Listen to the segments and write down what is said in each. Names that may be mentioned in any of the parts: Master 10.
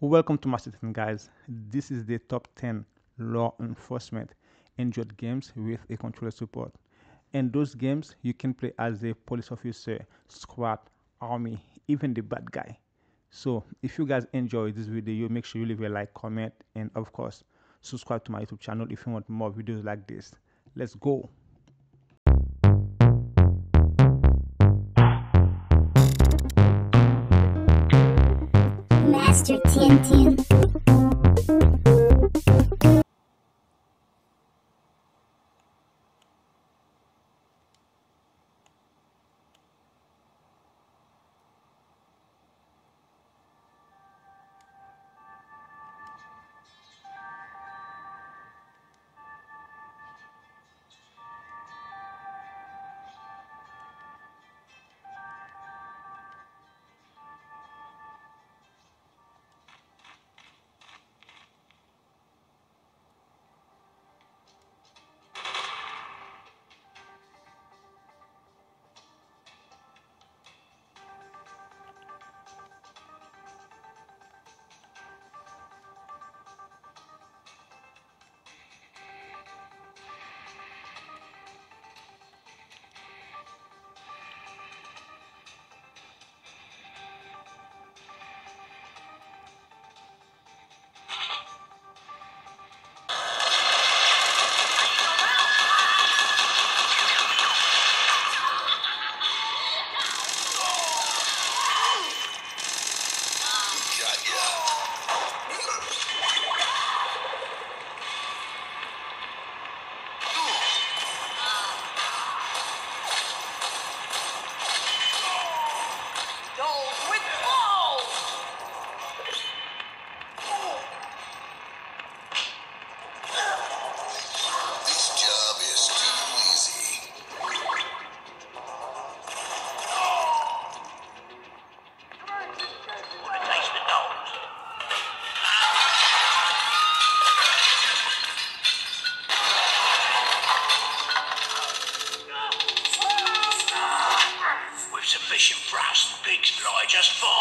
Welcome to Master 10, guys. This is the top 10 law enforcement enjoyed games with a controller support. In those games, you can play as a police officer, squad, army, even the bad guy. So if you guys enjoy this video, make sure you leave a like, comment, and of course, subscribe to my YouTube channel if you want more videos like this. Let's go. Master 10. Sufficient brass, the pigs fly just fine.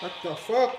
What the fuck?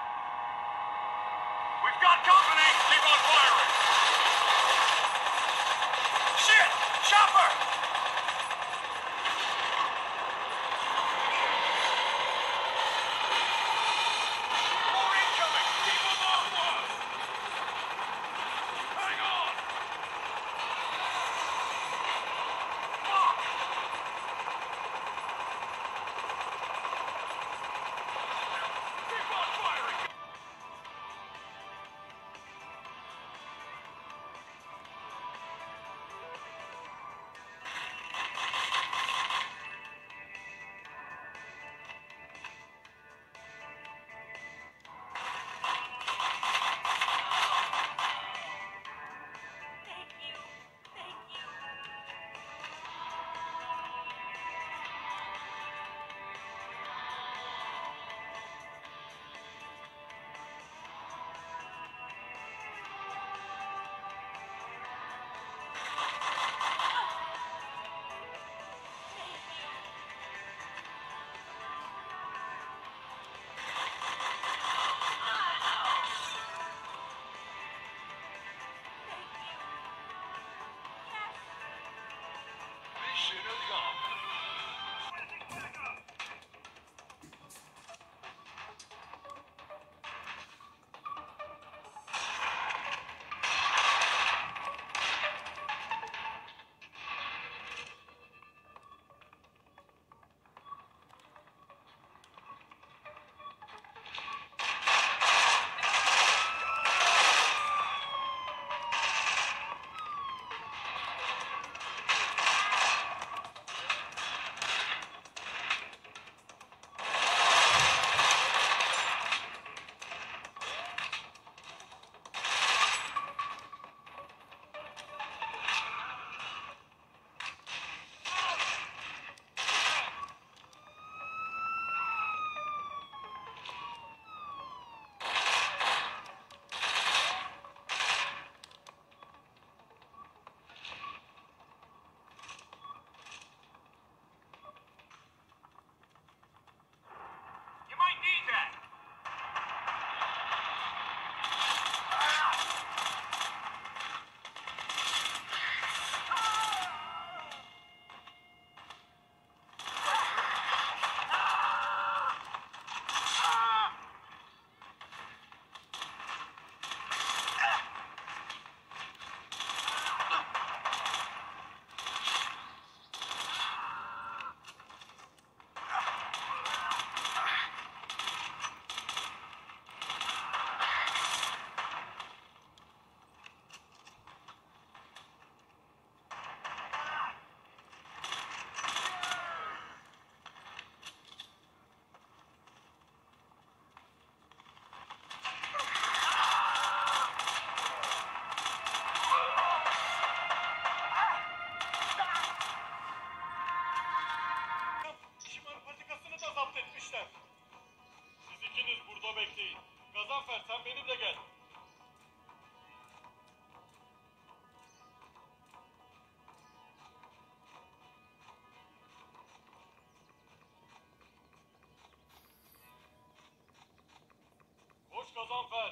open.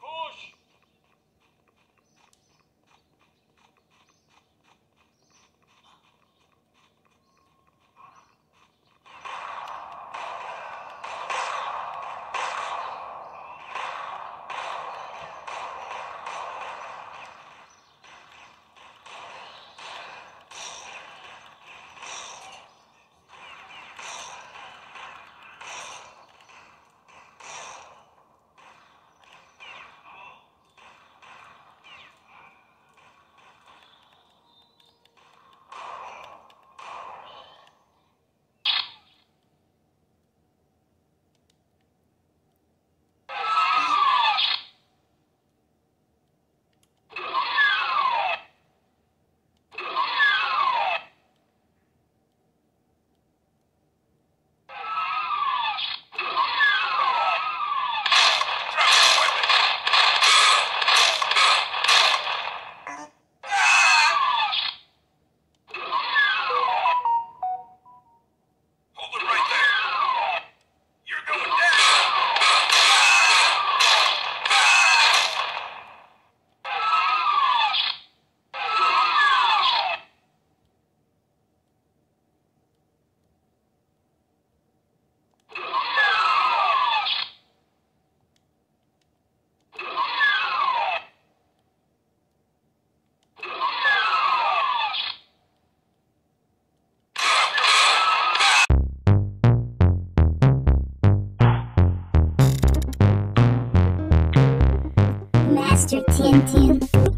Push! Master 10.